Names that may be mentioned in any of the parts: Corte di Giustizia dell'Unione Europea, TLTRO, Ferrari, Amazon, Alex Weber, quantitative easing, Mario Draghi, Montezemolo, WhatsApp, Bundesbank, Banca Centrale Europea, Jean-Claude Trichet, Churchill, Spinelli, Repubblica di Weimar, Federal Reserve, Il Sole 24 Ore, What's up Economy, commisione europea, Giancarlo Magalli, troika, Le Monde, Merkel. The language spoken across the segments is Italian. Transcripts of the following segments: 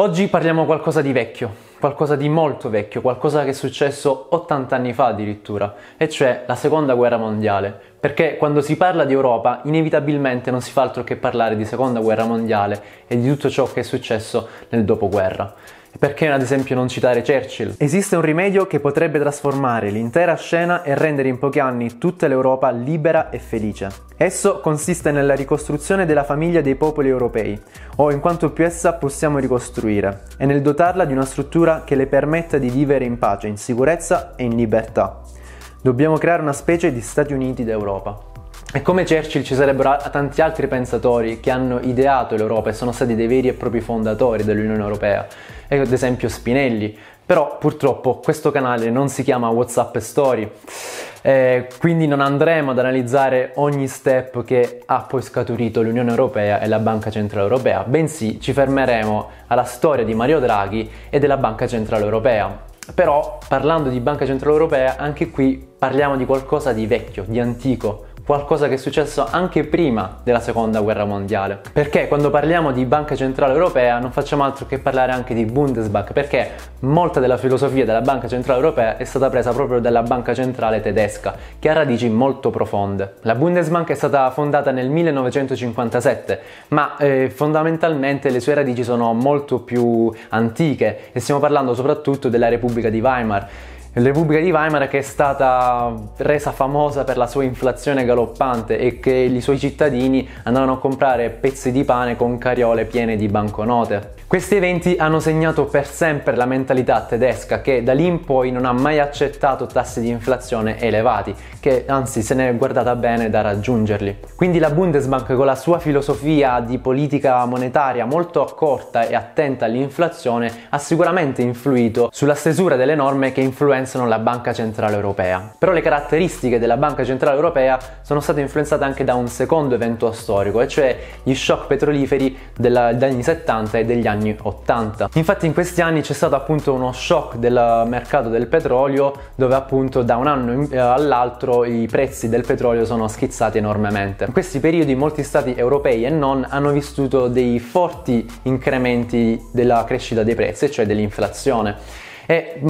Oggi parliamo qualcosa di vecchio, qualcosa di molto vecchio, qualcosa che è successo 80 anni fa addirittura, e cioè la Seconda Guerra Mondiale, perché quando si parla di Europa inevitabilmente non si fa altro che parlare di Seconda Guerra Mondiale e di tutto ciò che è successo nel dopoguerra. Perché ad esempio non citare Churchill? Esiste un rimedio che potrebbe trasformare l'intera scena e rendere in pochi anni tutta l'Europa libera e felice. Esso consiste nella ricostruzione della famiglia dei popoli europei, o in quanto più essa possiamo ricostruire, e nel dotarla di una struttura che le permetta di vivere in pace, in sicurezza e in libertà. Dobbiamo creare una specie di Stati Uniti d'Europa. E come Churchill ci sarebbero tanti altri pensatori che hanno ideato l'Europa e sono stati dei veri e propri fondatori dell'Unione Europea, e ad esempio Spinelli, però purtroppo questo canale non si chiama WhatsApp Story, quindi non andremo ad analizzare ogni step che ha poi scaturito l'Unione Europea e la Banca Centrale Europea, bensì ci fermeremo alla storia di Mario Draghi e della Banca Centrale Europea. Però parlando di Banca Centrale Europea anche qui parliamo di qualcosa di vecchio, di antico, qualcosa che è successo anche prima della Seconda Guerra Mondiale. Perché quando parliamo di Banca Centrale Europea non facciamo altro che parlare anche di Bundesbank, perché molta della filosofia della Banca Centrale Europea è stata presa proprio dalla Banca Centrale tedesca, che ha radici molto profonde. La Bundesbank è stata fondata nel 1957, ma fondamentalmente le sue radici sono molto più antiche e stiamo parlando soprattutto della Repubblica di Weimar. La Repubblica di Weimar, che è stata resa famosa per la sua inflazione galoppante e che i suoi cittadini andavano a comprare pezzi di pane con cariole piene di banconote. Questi eventi hanno segnato per sempre la mentalità tedesca, che da lì in poi non ha mai accettato tassi di inflazione elevati, che anzi se ne è guardata bene da raggiungerli. Quindi la Bundesbank, con la sua filosofia di politica monetaria molto accorta e attenta all'inflazione, ha sicuramente influito sulla stesura delle norme che influenzano la Banca Centrale Europea. Però le caratteristiche della Banca Centrale Europea sono state influenzate anche da un secondo evento storico, e cioè gli shock petroliferi degli anni 70 e degli anni 80. Infatti in questi anni c'è stato appunto uno shock del mercato del petrolio, dove appunto da un anno all'altro i prezzi del petrolio sono schizzati enormemente. In questi periodi molti stati europei e non hanno vissuto dei forti incrementi della crescita dei prezzi, e cioè dell'inflazione. E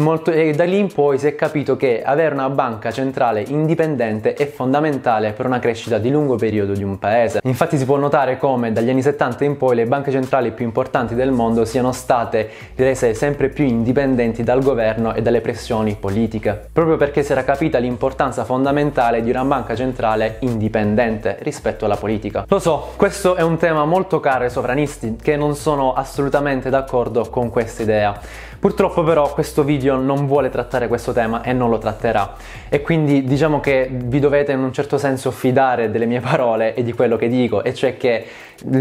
da lì in poi si è capito che avere una banca centrale indipendente è fondamentale per una crescita di lungo periodo di un paese. Infatti si può notare come dagli anni 70 in poi le banche centrali più importanti del mondo siano state rese sempre più indipendenti dal governo e dalle pressioni politiche, proprio perché si era capita l'importanza fondamentale di una banca centrale indipendente rispetto alla politica. Lo so, questo è un tema molto caro ai sovranisti, che non sono assolutamente d'accordo con questa idea. Purtroppo però questo video non vuole trattare questo tema e non lo tratterà, e quindi diciamo che vi dovete in un certo senso fidare delle mie parole e di quello che dico, e cioè che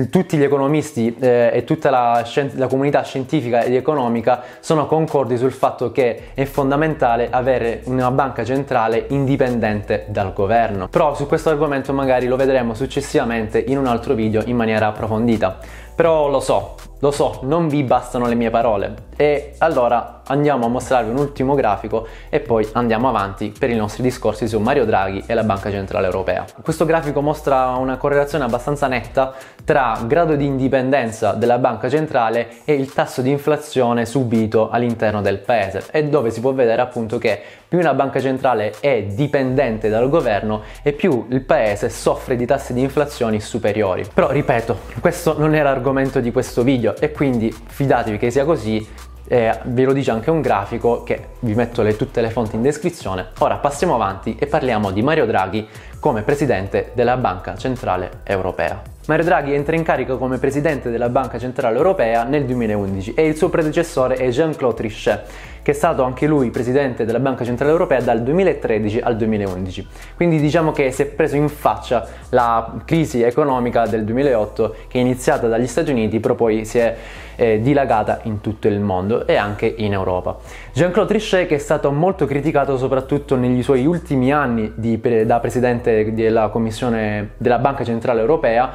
tutti gli economisti e tutta la comunità scientifica ed economica sono concordi sul fatto che è fondamentale avere una banca centrale indipendente dal governo. Però su questo argomento magari lo vedremo successivamente in un altro video in maniera approfondita. Però lo so, non vi bastano le mie parole, e allora andiamo a mostrarvi un ultimo grafico e poi andiamo avanti per i nostri discorsi su Mario Draghi e la Banca Centrale Europea. Questo grafico mostra una correlazione abbastanza netta tra grado di indipendenza della banca centrale e il tasso di inflazione subito all'interno del paese, e dove si può vedere appunto che più una banca centrale è dipendente dal governo e più il paese soffre di tassi di inflazione superiori. Però ripeto, questo non era argomento di questo video, e quindi fidatevi che sia così, ve lo dice anche un grafico che vi metto tutte le fonti in descrizione. Ora passiamo avanti e parliamo di Mario Draghi come presidente della Banca Centrale Europea. Mario Draghi entra in carica come presidente della Banca Centrale Europea nel 2011 e il suo predecessore è Jean-Claude Trichet, che è stato anche lui presidente della Banca Centrale Europea dal 2013 al 2011. Quindi diciamo che si è preso in faccia la crisi economica del 2008, che è iniziata dagli Stati Uniti, però poi si è dilagata in tutto il mondo e anche in Europa. Jean-Claude Trichet, che è stato molto criticato soprattutto negli suoi ultimi anni da presidente della Commissione della Banca Centrale Europea,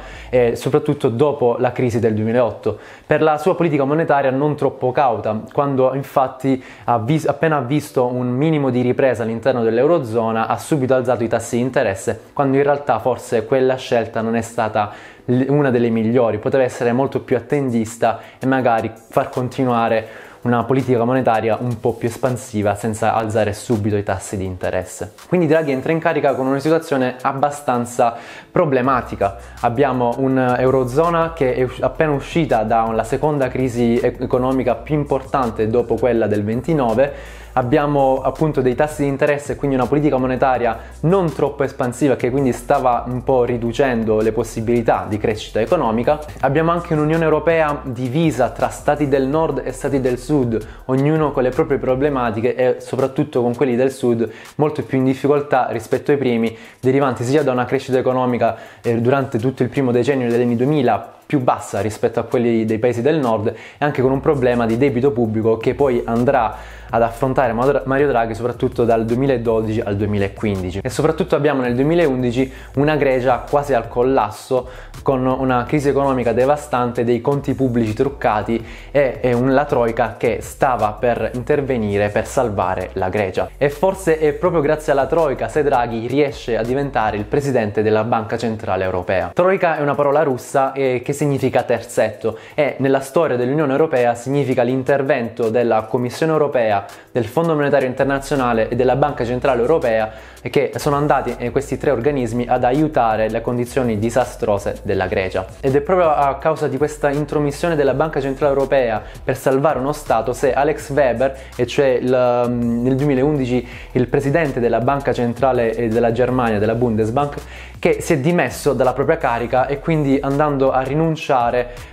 soprattutto dopo la crisi del 2008, per la sua politica monetaria non troppo cauta, quando infatti appena ha visto un minimo di ripresa all'interno dell'eurozona, ha subito alzato i tassi di interesse, quando in realtà forse quella scelta non è stata una delle migliori, poteva essere molto più attendista e magari far continuare una politica monetaria un po' più espansiva senza alzare subito i tassi di interesse. Quindi Draghi entra in carica con una situazione abbastanza problematica. Abbiamo un'eurozona che è appena uscita dalla seconda crisi economica più importante dopo quella del 29, abbiamo appunto dei tassi di interesse e quindi una politica monetaria non troppo espansiva che quindi stava un po' riducendo le possibilità di crescita economica. Abbiamo anche un'Unione Europea divisa tra stati del nord e stati del sud, ognuno con le proprie problematiche e soprattutto con quelli del sud molto più in difficoltà rispetto ai primi, derivanti sia da una crescita economica durante tutto il primo decennio degli anni 2000 più bassa rispetto a quelli dei paesi del nord, e anche con un problema di debito pubblico che poi andrà ad affrontare Mario Draghi soprattutto dal 2012 al 2015. E soprattutto abbiamo nel 2011 una Grecia quasi al collasso, con una crisi economica devastante, dei conti pubblici truccati e la troika che stava per intervenire per salvare la Grecia. E forse è proprio grazie alla troika se Draghi riesce a diventare il presidente della Banca Centrale Europea. Troika è una parola russa che significa terzetto, e nella storia dell'Unione Europea significa l'intervento della Commissione Europea, del Fondo Monetario Internazionale e della Banca Centrale Europea, che sono andati questi tre organismi ad aiutare le condizioni disastrose della Grecia. Ed è proprio a causa di questa intromissione della Banca Centrale Europea per salvare uno Stato se Alex Weber, e cioè nel 2011 il presidente della Banca Centrale della Germania, della Bundesbank, che si è dimesso dalla propria carica e quindi andando a rinunciare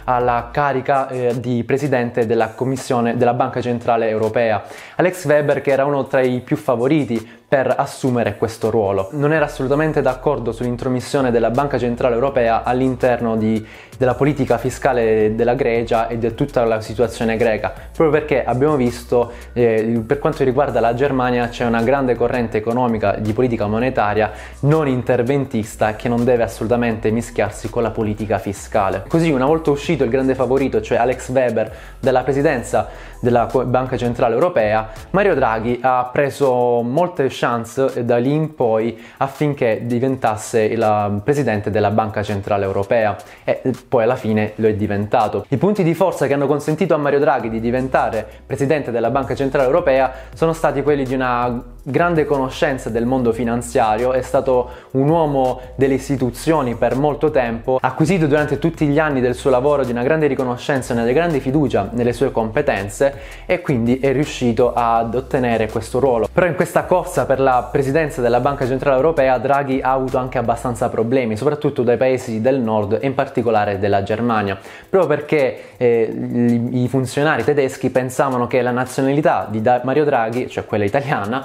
alla carica di presidente della Commissione della Banca Centrale Europea. Alex Weber, che era uno tra i più favoriti per assumere questo ruolo, non era assolutamente d'accordo sull'intromissione della Banca Centrale Europea all'interno della politica fiscale della Grecia e di tutta la situazione greca, proprio perché abbiamo visto per quanto riguarda la Germania c'è una grande corrente economica di politica monetaria non interventista che non deve assolutamente mischiarsi con la politica fiscale. Così, una volta uscito il grande favorito, cioè Alex Weber, dalla presidenza della Banca Centrale Europea, Mario Draghi ha preso molte chance da lì in poi affinché diventasse il presidente della Banca Centrale Europea, e poi alla fine lo è diventato. I punti di forza che hanno consentito a Mario Draghi di diventare presidente della Banca Centrale Europea sono stati quelli di una grande conoscenza del mondo finanziario, è stato un uomo delle istituzioni per molto tempo, acquisito durante tutti gli anni del suo lavoro di una grande riconoscenza e una grande fiducia nelle sue competenze, e quindi è riuscito ad ottenere questo ruolo. Però in questa corsa per la presidenza della Banca Centrale Europea Draghi ha avuto anche abbastanza problemi, soprattutto dai paesi del nord e in particolare della Germania, proprio perché i funzionari tedeschi pensavano che la nazionalità di Mario Draghi, cioè quella italiana,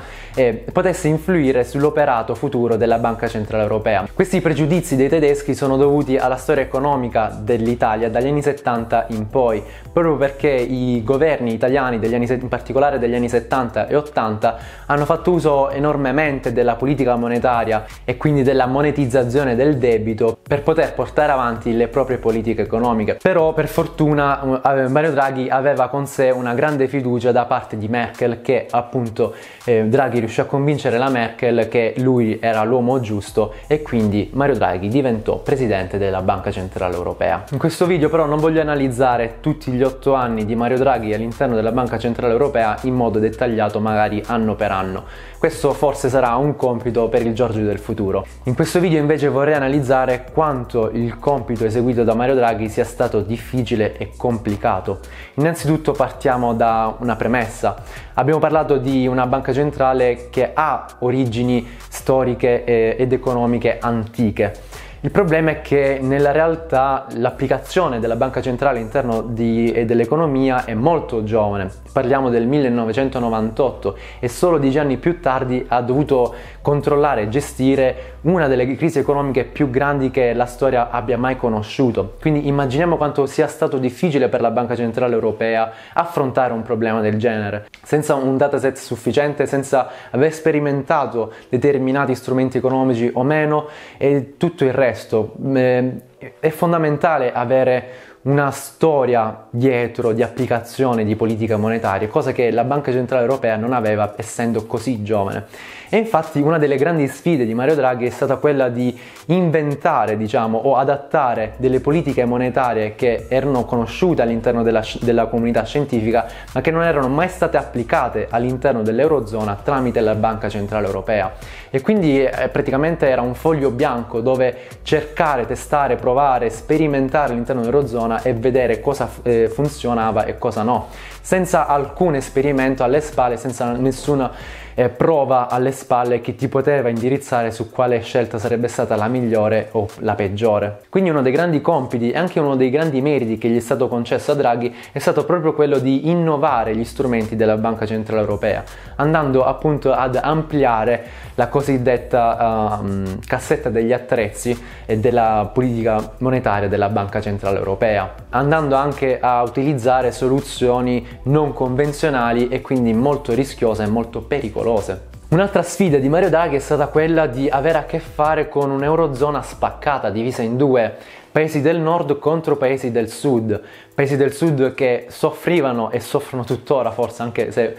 potesse influire sull'operato futuro della Banca Centrale Europea. Questi pregiudizi dei tedeschi sono dovuti alla storia economica dell'Italia dagli anni 70 in poi, proprio perché i governi italiani, in particolare degli anni 70 e 80, hanno fatto uso enormemente della politica monetaria e quindi della monetizzazione del debito per poter portare avanti le proprie politiche economiche. Però per fortuna Mario Draghi aveva con sé una grande fiducia da parte di Merkel, che appunto Draghi riuscì a convincere la Merkel che lui era l'uomo giusto, e quindi Mario Draghi diventò presidente della Banca Centrale Europea. In questo video però non voglio analizzare tutti gli 8 anni di Mario Draghi all'interno della Banca Centrale Europea in modo dettagliato, magari anno per anno. Questo forse sarà un compito per il Giorgio del futuro. In questo video invece vorrei analizzare quanto il compito eseguito da Mario Draghi sia stato difficile e complicato. Innanzitutto partiamo da una premessa. Abbiamo parlato di una banca centrale che ha origini storiche ed economiche antiche. Il problema è che nella realtà l'applicazione della banca centrale all'interno dell'economia è molto giovane, parliamo del 1998, e solo 10 anni più tardi ha dovuto controllare e gestire una delle crisi economiche più grandi che la storia abbia mai conosciuto. Quindi immaginiamo quanto sia stato difficile per la Banca Centrale Europea affrontare un problema del genere, senza un dataset sufficiente, senza aver sperimentato determinati strumenti economici o meno e tutto il resto. È fondamentale avere una storia dietro di applicazione di politica monetaria, cosa che la Banca Centrale Europea non aveva essendo così giovane. E infatti una delle grandi sfide di Mario Draghi è stata quella di inventare, diciamo, o adattare delle politiche monetarie che erano conosciute all'interno della comunità scientifica, ma che non erano mai state applicate all'interno dell'Eurozona tramite la Banca Centrale Europea. E quindi praticamente era un foglio bianco dove cercare, testare, provare, sperimentare all'interno dell'Eurozona e vedere cosa funzionava e cosa no, senza alcun esperimento alle spalle, senza nessuna prova alle spalle che ti poteva indirizzare su quale scelta sarebbe stata la migliore o la peggiore. Quindi uno dei grandi compiti e anche uno dei grandi meriti che gli è stato concesso a Draghi è stato proprio quello di innovare gli strumenti della Banca Centrale Europea, andando appunto ad ampliare la cosiddetta cassetta degli attrezzi e della politica monetaria della Banca Centrale Europea, andando anche a utilizzare soluzioni non convenzionali e quindi molto rischiose e molto pericolose. Un'altra sfida di Mario Draghi è stata quella di avere a che fare con un'eurozona spaccata, divisa in due, paesi del nord contro paesi del sud che soffrivano e soffrono tuttora, forse, anche se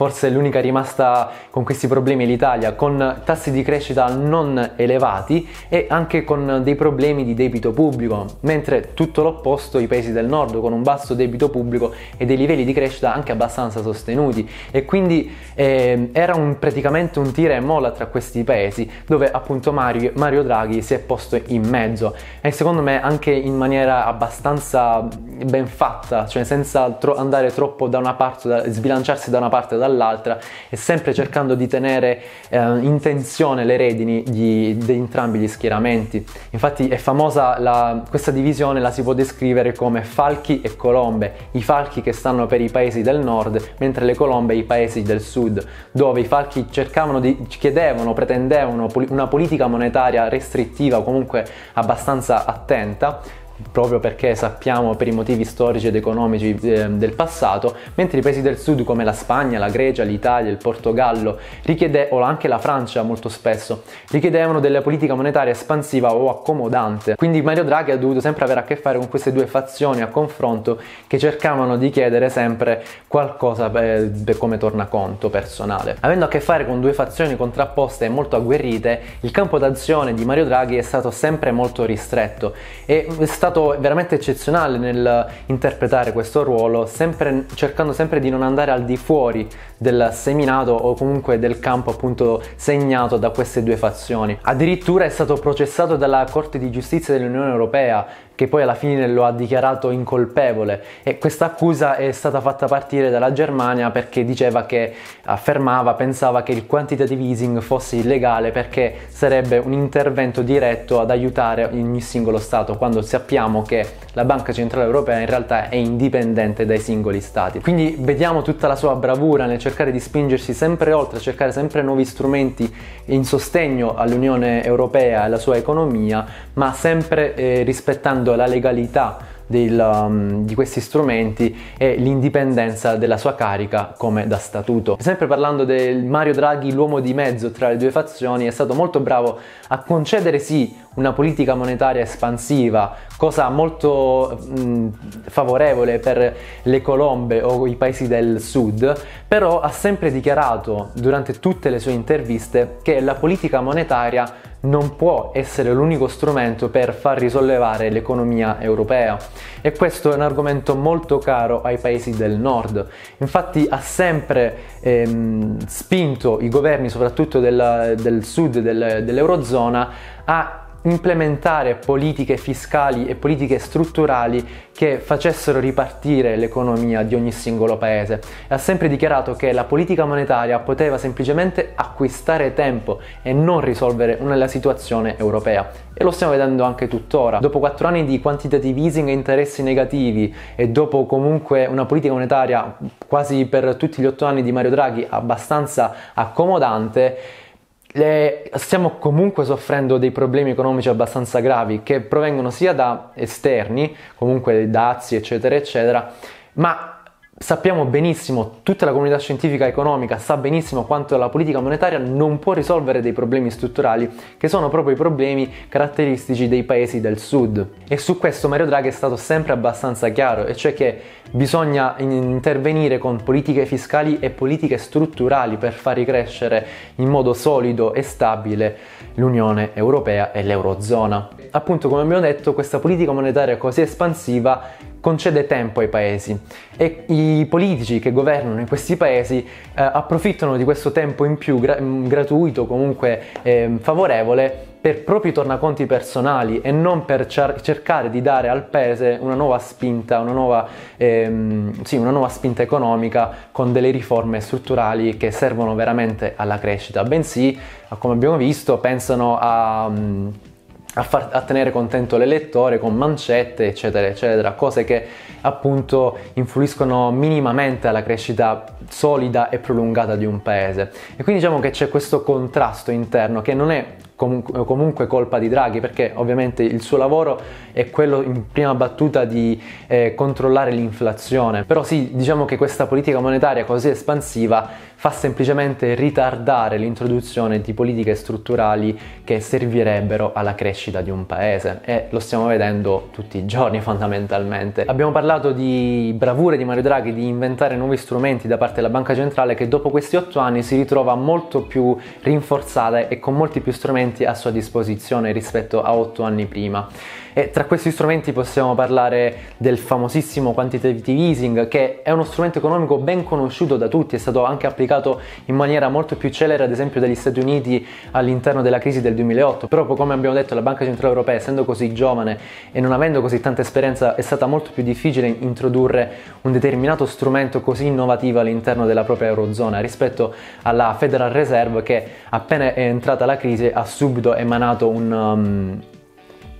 forse è l'unica rimasta con questi problemi l'Italia, con tassi di crescita non elevati e anche con dei problemi di debito pubblico, mentre tutto l'opposto i paesi del nord con un basso debito pubblico e dei livelli di crescita anche abbastanza sostenuti. E quindi era praticamente un tira e molla tra questi paesi, dove appunto Mario Draghi si è posto in mezzo, e secondo me anche in maniera abbastanza ben fatta, cioè senza andare troppo da una parte, sbilanciarsi da una parte o dall'altra, e sempre cercando di tenere in tensione le redini di entrambi gli schieramenti. Infatti è famosa questa divisione, la si può descrivere come falchi e colombe: i falchi che stanno per i paesi del nord, mentre le colombe i paesi del sud, dove i falchi pretendevano una politica monetaria restrittiva o comunque abbastanza attenta, proprio perché sappiamo per i motivi storici ed economici del passato, mentre i paesi del sud come la Spagna, la Grecia, l'Italia, il Portogallo o anche la Francia molto spesso richiedevano della politica monetaria espansiva o accomodante. Quindi Mario Draghi ha dovuto sempre avere a che fare con queste due fazioni a confronto che cercavano di chiedere sempre qualcosa per come tornaconto personale. Avendo a che fare con due fazioni contrapposte e molto agguerrite, il campo d'azione di Mario Draghi è stato sempre molto ristretto, e è stato veramente eccezionale nel interpretare questo ruolo, cercando sempre di non andare al di fuori del seminato o comunque del campo appunto segnato da queste due fazioni. Addirittura è stato processato dalla Corte di Giustizia dell'Unione Europea, che poi alla fine lo ha dichiarato incolpevole, e questa accusa è stata fatta partire dalla Germania perché diceva che pensava che il quantitative easing fosse illegale perché sarebbe un intervento diretto ad aiutare ogni singolo stato, quando sappiamo che la Banca Centrale Europea in realtà è indipendente dai singoli stati. Quindi vediamo tutta la sua bravura nel cercare di spingersi sempre oltre, cercare sempre nuovi strumenti in sostegno all'Unione Europea e alla sua economia, ma sempre rispettando la legalità di questi strumenti e l'indipendenza della sua carica come da statuto. Sempre parlando del Mario Draghi, l'uomo di mezzo tra le due fazioni, è stato molto bravo a concedere sì una politica monetaria espansiva, cosa molto favorevole per le colombe o i paesi del sud, però ha sempre dichiarato durante tutte le sue interviste che la politica monetaria non può essere l'unico strumento per far risollevare l'economia europea, e questo è un argomento molto caro ai paesi del nord. Infatti ha sempre spinto i governi, soprattutto del sud dell'Eurozona, a implementare politiche fiscali e politiche strutturali che facessero ripartire l'economia di ogni singolo paese. Ha sempre dichiarato che la politica monetaria poteva semplicemente acquistare tempo e non risolvere la situazione europea, e lo stiamo vedendo anche tuttora. Dopo 4 anni di quantitative easing e interessi negativi, e dopo comunque una politica monetaria quasi per tutti gli 8 anni di Mario Draghi abbastanza accomodante, stiamo comunque soffrendo dei problemi economici abbastanza gravi, che provengono sia da esterni, comunque dazi eccetera eccetera, ma Sappiamo benissimo, tutta la comunità scientifica economica sa benissimo quanto la politica monetaria non può risolvere dei problemi strutturali, che sono proprio i problemi caratteristici dei paesi del sud. E su questo Mario Draghi è stato sempre abbastanza chiaro, e cioè che bisogna intervenire con politiche fiscali e politiche strutturali per far crescere in modo solido e stabile l'Unione Europea e l'Eurozona. Appunto, come abbiamo detto, questa politica monetaria così espansiva concede tempo ai paesi, e i politici che governano in questi paesi approfittano di questo tempo in più gratuito, comunque favorevole, per propri tornaconti personali e non per cercare di dare al paese una nuova spinta, una nuova spinta economica con delle riforme strutturali che servono veramente alla crescita, bensì, come abbiamo visto, pensano a tenere contento l'elettore con mancette eccetera eccetera, cose che appunto influiscono minimamente alla crescita solida e prolungata di un paese. E quindi diciamo che c'è questo contrasto interno che non è comunque colpa di Draghi, perché ovviamente il suo lavoro è quello in prima battuta di controllare l'inflazione, però sì, diciamo che questa politica monetaria così espansiva fa semplicemente ritardare l'introduzione di politiche strutturali che servirebbero alla crescita di un paese, e lo stiamo vedendo tutti i giorni fondamentalmente. Abbiamo parlato di bravure di Mario Draghi di inventare nuovi strumenti da parte della Banca Centrale, che dopo questi 8 anni si ritrova molto più rinforzata e con molti più strumenti a sua disposizione rispetto a 8 anni prima. E tra questi strumenti possiamo parlare del famosissimo quantitative easing, che è uno strumento economico ben conosciuto da tutti, è stato anche applicato in maniera molto più celere ad esempio dagli Stati Uniti all'interno della crisi del 2008, però come abbiamo detto la Banca Centrale Europea, essendo così giovane e non avendo così tanta esperienza, è stata molto più difficile introdurre un determinato strumento così innovativo all'interno della propria eurozona rispetto alla Federal Reserve, che appena è entrata la crisi ha subito emanato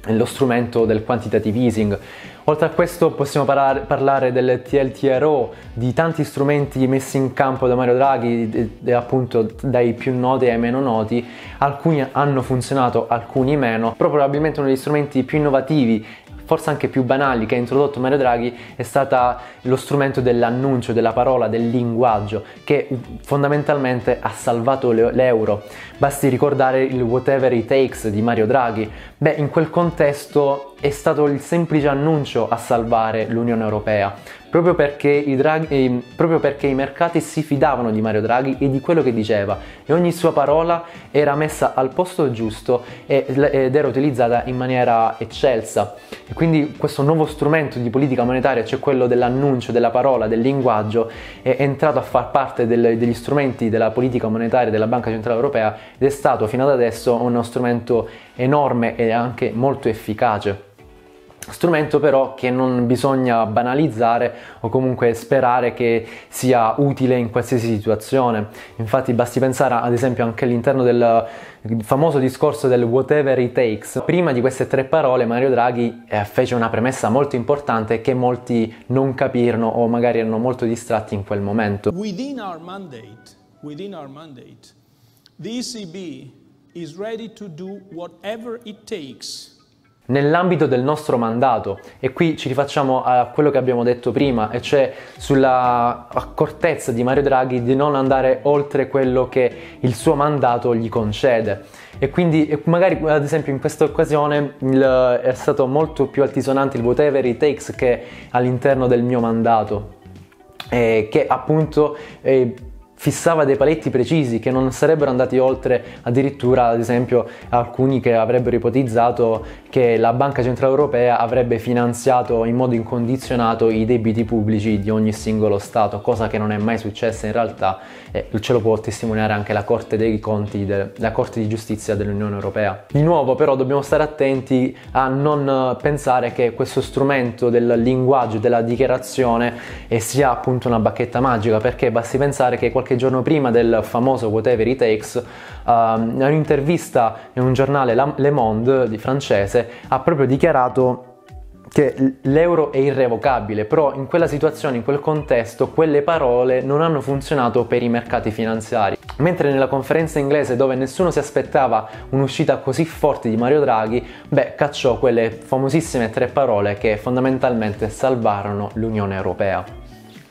lo strumento del quantitative easing. Oltre a questo possiamo parlare del TLTRO, di tanti strumenti messi in campo da Mario Draghi, appunto dai più noti ai meno noti. Alcuni hanno funzionato, alcuni meno, però probabilmente uno degli strumenti più innovativi, forse anche più banali, che ha introdotto Mario Draghi è stata lo strumento dell'annuncio, della parola, del linguaggio, che fondamentalmente ha salvato l'euro. Basti ricordare il whatever it takes di Mario Draghi. Beh, in quel contesto è stato il semplice annuncio a salvare l'Unione Europea, proprio perché i mercati si fidavano di Mario Draghi e di quello che diceva, e ogni sua parola era messa al posto giusto ed era utilizzata in maniera eccelsa. E quindi questo nuovo strumento di politica monetaria, cioè quello dell'annuncio, della parola, del linguaggio, è entrato a far parte degli strumenti della politica monetaria della Banca Centrale Europea, ed è stato fino ad adesso uno strumento enorme e anche molto efficace. Strumento però che non bisogna banalizzare o comunque sperare che sia utile in qualsiasi situazione. Infatti basti pensare ad esempio anche all'interno del famoso discorso del whatever it takes. Prima di queste 3 parole Mario Draghi fece una premessa molto importante che molti non capirono o magari erano molto distratti in quel momento. Within our mandate, the ECB is ready to do whatever it takes. Nell'ambito del nostro mandato, e qui ci rifacciamo a quello che abbiamo detto prima, e cioè sulla accortezza di Mario Draghi di non andare oltre quello che il suo mandato gli concede. E quindi magari ad esempio in questa occasione è stato molto più altisonante il whatever it takes che all'interno del mio mandato, che appunto fissava dei paletti precisi che non sarebbero andati oltre, addirittura ad esempio alcuni che avrebbero ipotizzato che la Banca Centrale Europea avrebbe finanziato in modo incondizionato i debiti pubblici di ogni singolo Stato, cosa che non è mai successa in realtà, e ce lo può testimoniare anche la Corte dei Conti, la Corte di Giustizia dell'Unione Europea. Di nuovo però dobbiamo stare attenti a non pensare che questo strumento del linguaggio, della dichiarazione sia appunto una bacchetta magica, perché basti pensare che qualche giorno prima del famoso whatever it takes, un'intervista in un giornale, Le Monde di francese, ha proprio dichiarato che l'euro è irrevocabile, però in quella situazione, in quel contesto, quelle parole non hanno funzionato per i mercati finanziari. Mentre nella conferenza inglese, dove nessuno si aspettava un'uscita così forte di Mario Draghi, beh, cacciò quelle famosissime 3 parole che fondamentalmente salvarono l'Unione Europea.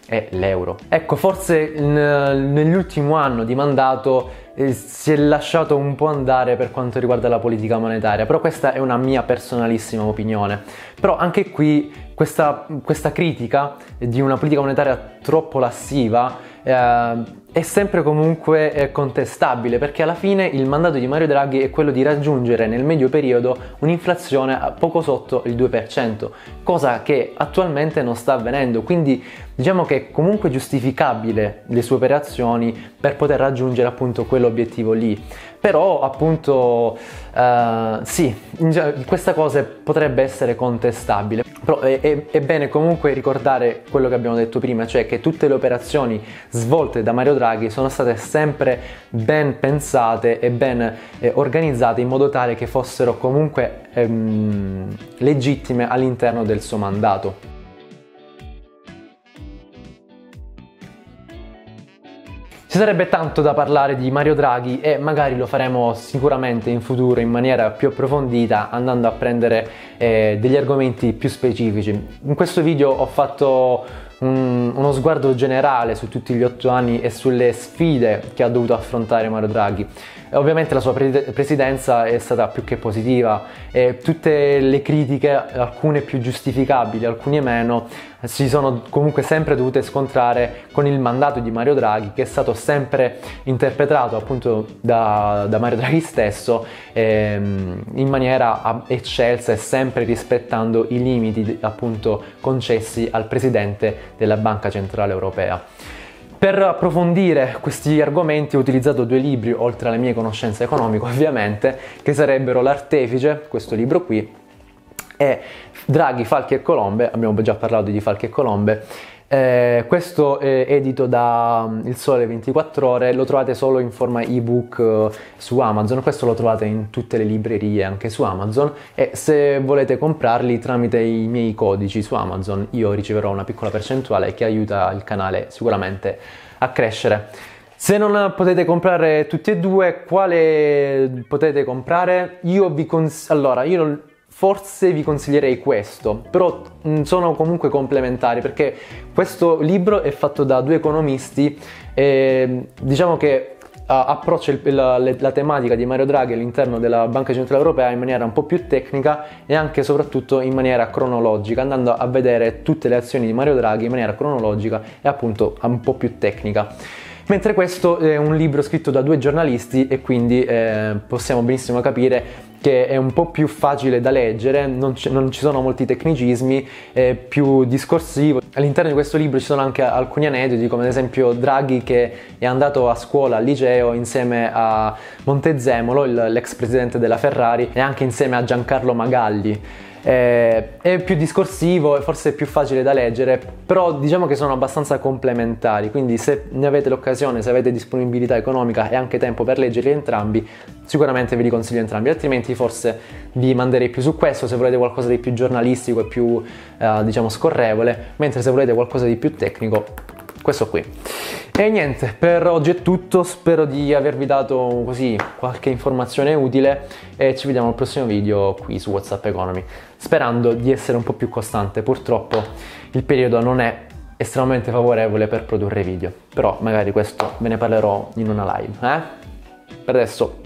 è l'euro. Ecco, forse nell'ultimo anno di mandato si è lasciato un po' andare per quanto riguarda la politica monetaria, però questa è una mia personalissima opinione. Però anche qui questa critica di una politica monetaria troppo lassiva è sempre comunque contestabile, perché alla fine il mandato di Mario Draghi è quello di raggiungere nel medio periodo un'inflazione a poco sotto il 2%, cosa che attualmente non sta avvenendo, quindi diciamo che è comunque giustificabile le sue operazioni per poter raggiungere appunto quell'obiettivo lì. Però appunto sì, questa cosa potrebbe essere contestabile, però è bene comunque ricordare quello che abbiamo detto prima, cioè che tutte le operazioni svolte da Mario Draghi sono state sempre ben pensate e ben organizzate in modo tale che fossero comunque legittime all'interno del suo mandato. Ci sarebbe tanto da parlare di Mario Draghi e magari lo faremo sicuramente in futuro in maniera più approfondita, andando a prendere degli argomenti più specifici. In questo video ho fatto uno sguardo generale su tutti gli 8 anni e sulle sfide che ha dovuto affrontare Mario Draghi. Ovviamente la sua presidenza è stata più che positiva e tutte le critiche, alcune più giustificabili, alcune meno, si sono comunque sempre dovute scontrare con il mandato di Mario Draghi, che è stato sempre interpretato appunto da Mario Draghi stesso in maniera eccelsa e sempre rispettando i limiti appunto concessi al presidente della Banca Centrale Europea. Per approfondire questi argomenti ho utilizzato 2 libri, oltre alle mie conoscenze economiche ovviamente, che sarebbero L'Artefice, questo libro qui, e Draghi, Falchi e Colombe, abbiamo già parlato di Falchi e Colombe, questo è edito da Il Sole 24 Ore, lo trovate solo in forma ebook su Amazon, questo lo trovate in tutte le librerie anche su Amazon, e se volete comprarli tramite i miei codici su Amazon io riceverò una piccola percentuale che aiuta il canale sicuramente a crescere. Se non potete comprare tutti e due, quale potete comprare? Forse vi consiglierei questo, però sono comunque complementari, perché questo libro è fatto da 2 economisti e diciamo che approccia la tematica di Mario Draghi all'interno della Banca Centrale Europea in maniera un po' più tecnica e anche soprattutto in maniera cronologica, andando a vedere tutte le azioni di Mario Draghi in maniera cronologica e appunto un po' più tecnica. Mentre questo è un libro scritto da 2 giornalisti e quindi possiamo benissimo capire che è un po' più facile da leggere, non ci sono molti tecnicismi, è più discorsivo. All'interno di questo libro ci sono anche alcuni aneddoti, come ad esempio Draghi che è andato a scuola al liceo insieme a Montezemolo, l'ex presidente della Ferrari, e anche insieme a Giancarlo Magalli. È più discorsivo e forse è più facile da leggere, però diciamo che sono abbastanza complementari, quindi se ne avete l'occasione, se avete disponibilità economica e anche tempo per leggerli entrambi, sicuramente ve li consiglio entrambi, altrimenti forse vi manderei più su questo se volete qualcosa di più giornalistico e più diciamo scorrevole, mentre se volete qualcosa di più tecnico, questo qui. E niente, per oggi è tutto, spero di avervi dato così qualche informazione utile e ci vediamo al prossimo video qui su WhatsApp Economy, sperando di essere un po' più costante. Purtroppo il periodo non è estremamente favorevole per produrre video, però magari questo ve ne parlerò in una live. Per adesso